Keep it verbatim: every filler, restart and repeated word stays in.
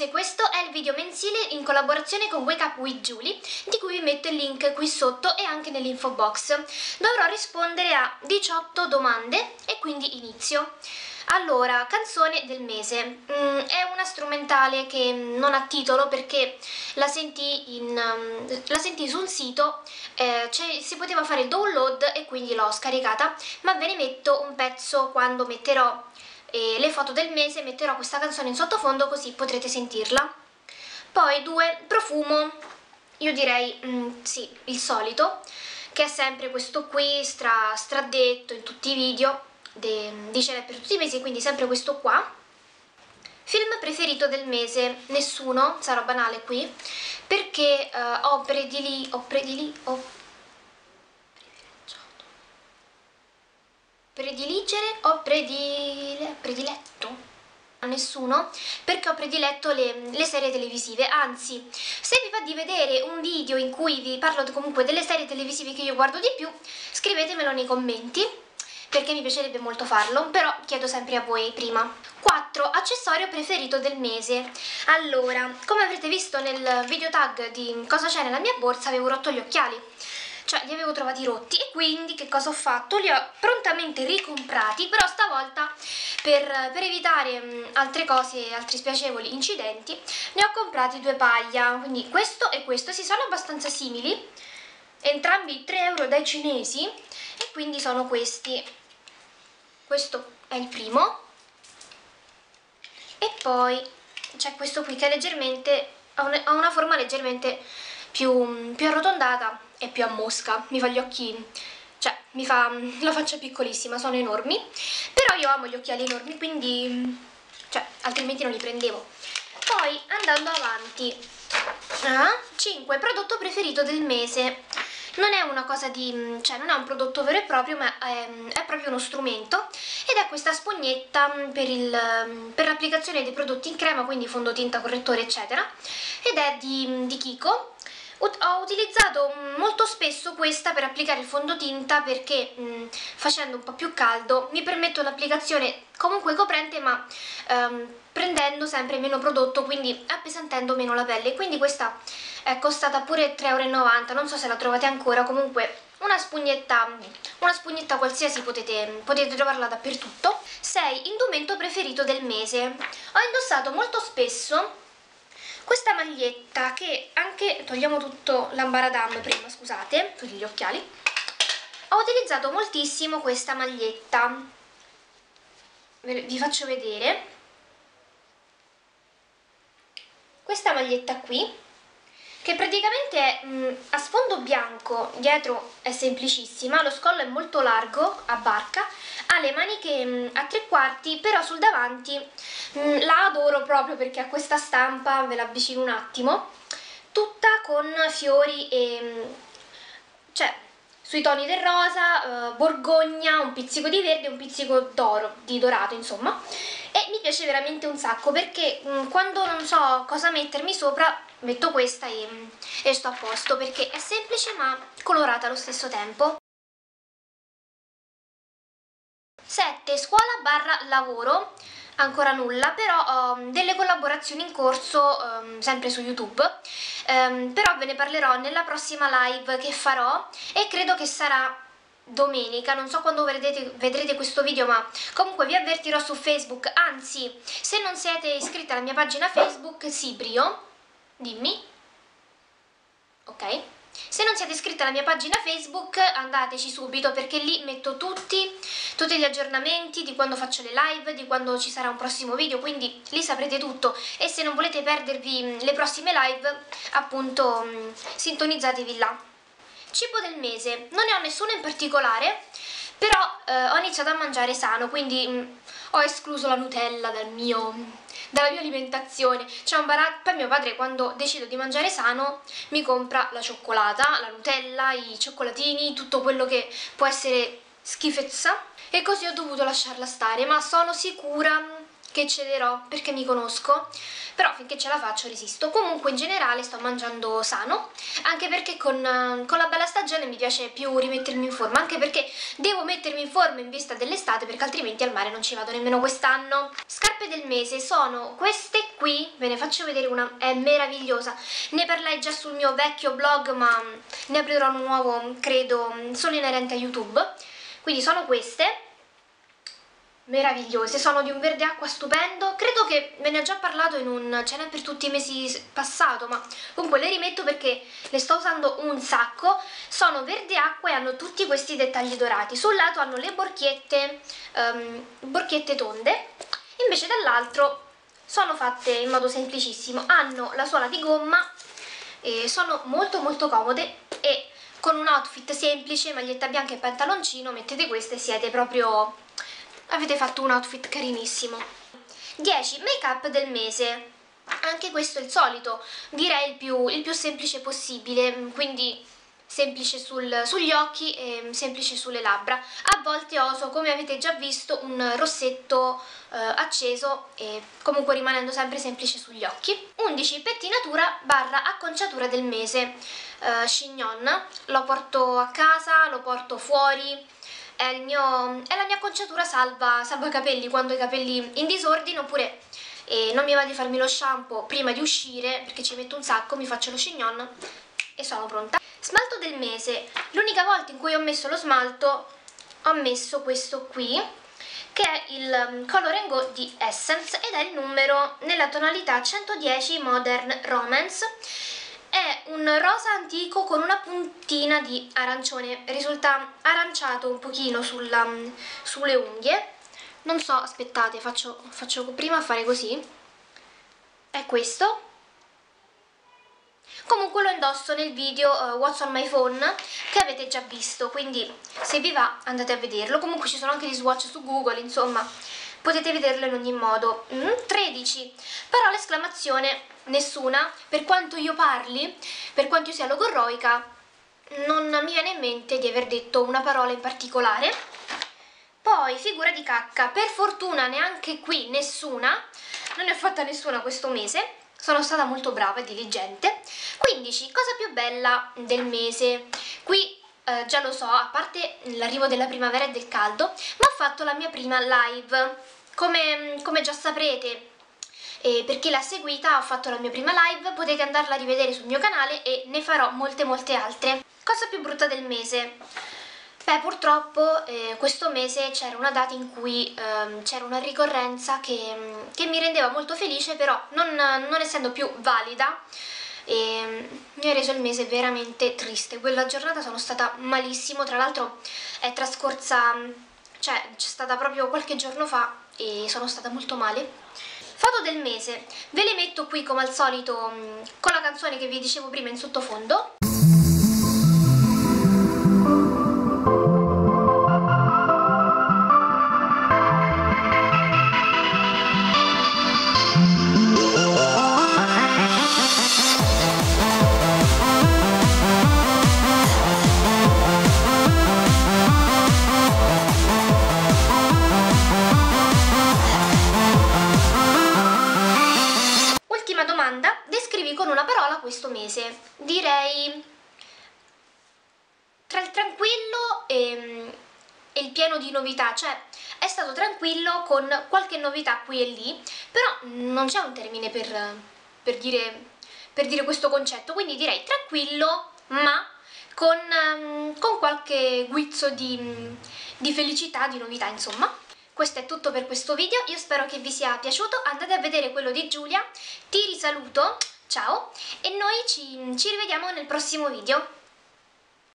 ragazze, questo è il video mensile in collaborazione con Wake Up With Julie, di cui vi metto il link qui sotto e anche nell'info box. Dovrò rispondere a diciotto domande e quindi inizio. Allora, canzone del mese. Mm, è una strumentale che non ha titolo perché la sentii in, um, la sentii su un sito, eh, cioè, si poteva fare il download e quindi l'ho scaricata, ma ve ne metto un pezzo quando metterò eh, le foto del mese, metterò questa canzone in sottofondo così potrete sentirla. Poi due, profumo, io direi mm, sì, il solito, che è sempre questo qui, stra, stradetto in tutti i video. Dice per tutti i mesi, quindi sempre questo qua. Film preferito del mese, nessuno, sarà banale qui, perché uh, ho predili ho predili ho privilegiato prediligere ho predile, prediletto a nessuno, perché ho prediletto le, le serie televisive. Anzi, se vi va di vedere un video in cui vi parlo comunque delle serie televisive che io guardo di più, scrivetemelo nei commenti, perché mi piacerebbe molto farlo, però chiedo sempre a voi prima. quattro. Accessorio preferito del mese. Allora, come avrete visto nel video tag di cosa c'è nella mia borsa, avevo rotto gli occhiali, cioè li avevo trovati rotti, e quindi che cosa ho fatto? Li ho prontamente ricomprati, però stavolta per, per evitare altre cose, altri spiacevoli incidenti, ne ho comprati due paia, quindi questo e questo, si sono abbastanza simili, entrambi tre euro dai cinesi, e quindi sono questi. Questo è il primo e poi c'è questo qui che è leggermente, ha una forma leggermente più, più arrotondata e più a mosca, mi fa gli occhi, cioè mi fa la faccia piccolissima, sono enormi, però io amo gli occhiali enormi, quindi cioè, altrimenti non li prendevo. Poi andando avanti, ah, cinque. Prodotto preferito del mese. Non è una cosa di, cioè non è un prodotto vero e proprio, ma è, è proprio uno strumento, ed è questa spugnetta per, il, per l'applicazione dei prodotti in crema, quindi fondotinta, correttore eccetera, ed è di, di Kiko. Ho utilizzato molto spesso questa per applicare il fondotinta perché mh, facendo un po' più caldo mi permette un'applicazione comunque coprente, ma ehm, prendendo sempre meno prodotto, quindi appesantendo meno la pelle. Quindi questa è costata pure tre e novanta euro, non so se la trovate ancora, comunque una spugnetta, una spugnetta qualsiasi, potete, potete trovarla dappertutto. sei. Indumento preferito del mese. Ho indossato molto spesso questa maglietta, che anche, togliamo tutto l'ambaradam prima, scusate, tutti gli occhiali, ho utilizzato moltissimo questa maglietta, vi faccio vedere, questa maglietta qui, che praticamente è mh, a sfondo bianco, dietro è semplicissima, lo scollo è molto largo, a barca, ha le maniche mh, a tre quarti, però sul davanti mh, la adoro proprio perché ha questa stampa, ve l'avvicino un attimo, tutta con fiori e mh, cioè sui toni del rosa, eh, borgogna, un pizzico di verde, un pizzico d'oro, di dorato insomma, e mi piace veramente un sacco perché mh, quando non so cosa mettermi sopra metto questa e, e sto a posto, perché è semplice ma colorata allo stesso tempo. sette. Scuola barra lavoro, ancora nulla, però ho delle collaborazioni in corso, um, sempre su YouTube, um, però ve ne parlerò nella prossima live che farò, e credo che sarà domenica, non so quando vedrete, vedrete questo video, ma comunque vi avvertirò su Facebook. Anzi, se non siete iscritti alla mia pagina Facebook Sibrio Dimmi, ok, se non siete iscritti alla mia pagina Facebook andateci subito, perché lì metto tutti, tutti gli aggiornamenti di quando faccio le live, di quando ci sarà un prossimo video, quindi lì saprete tutto, e se non volete perdervi le prossime live appunto mh, sintonizzatevi là. Cibo del mese, non ne ho nessuno in particolare, però eh, ho iniziato a mangiare sano, quindi mh, ho escluso la Nutella dal mio... dalla mia alimentazione. C'è un baratto, mio padre quando decido di mangiare sano mi compra la cioccolata, la Nutella, i cioccolatini, tutto quello che può essere schifezza, e così ho dovuto lasciarla stare, ma sono sicura che cederò perché mi conosco, però finché ce la faccio resisto. Comunque in generale sto mangiando sano, anche perché con, con la bella stagione mi piace più rimettermi in forma, anche perché devo mettermi in forma in vista dell'estate, perché altrimenti al mare non ci vado nemmeno quest'anno. Scarpe del mese sono queste qui, ve ne faccio vedere una, è meravigliosa, ne parlai già sul mio vecchio blog, ma ne aprirò un nuovo credo solo inerente a YouTube. Quindi sono queste meravigliose, sono di un verde acqua stupendo, credo che ve ne ho già parlato in un cena per tutti i mesi passato, ma comunque le rimetto perché le sto usando un sacco. Sono verde acqua e hanno tutti questi dettagli dorati, sul lato hanno le borchiette um, borchiette tonde, invece dall'altro sono fatte in modo semplicissimo, hanno la suola di gomma e sono molto molto comode, e con un outfit semplice, maglietta bianca e pantaloncino, mettete queste e siete proprio... avete fatto un outfit carinissimo. dieci. Make up del mese. Anche questo è il solito, direi il più, il più semplice possibile, quindi semplice sul, sugli occhi e semplice sulle labbra. A volte oso, come avete già visto, un rossetto eh, acceso, e comunque rimanendo sempre semplice sugli occhi. undici. Pettinatura barra acconciatura del mese. Eh, chignon, lo porto a casa, lo porto fuori. È, il mio, è la mia acconciatura salva, salva i capelli quando ho i capelli in disordine, oppure eh, non mi va di farmi lo shampoo prima di uscire perché ci metto un sacco, mi faccio lo chignon e sono pronta. Smalto del mese, l'unica volta in cui ho messo lo smalto ho messo questo qui, che è il Color and Go di Essence, ed è il numero nella tonalità centodieci Modern Romance. È un rosa antico con una puntina di arancione, risulta aranciato un pochino sulla, sulle unghie, non so, aspettate, faccio, faccio prima fare così, è questo. Comunque lo indosso nel video uh, What's on my phone, che avete già visto, quindi se vi va andate a vederlo, comunque ci sono anche gli swatch su Google, insomma potete vederlo in ogni modo. mm, tredici. Parola esclamazione nessuna, per quanto io parli, per quanto io sia logorroica, non mi viene in mente di aver detto una parola in particolare. Poi figura di cacca, per fortuna neanche qui nessuna, non ne ho fatta nessuna questo mese, sono stata molto brava e diligente. quindici. Cosa più bella del mese. Qui eh, già lo so, a parte l'arrivo della primavera e del caldo, ma ho fatto la mia prima live, come, come già saprete. E per chi l'ha seguita, ho fatto la mia prima live, potete andarla a rivedere sul mio canale e ne farò molte molte altre. Cosa più brutta del mese? Beh, purtroppo eh, questo mese c'era una data in cui ehm, c'era una ricorrenza che, che mi rendeva molto felice, però non, non essendo più valida eh, mi ha reso il mese veramente triste. Quella giornata sono stata malissimo, tra l'altro è trascorsa, cioè c'è stata proprio qualche giorno fa e sono stata molto male. Foto del mese, ve le metto qui come al solito con la canzone che vi dicevo prima in sottofondo. Questo mese direi tra il tranquillo e, e il pieno di novità, cioè è stato tranquillo con qualche novità qui e lì, però non c'è un termine per, per, dire, per dire questo concetto, quindi direi tranquillo ma con, con qualche guizzo di, di felicità, di novità, insomma. Questo è tutto per questo video, io spero che vi sia piaciuto, andate a vedere quello di Giulia, ti risaluto. Ciao, e noi ci, ci rivediamo nel prossimo video.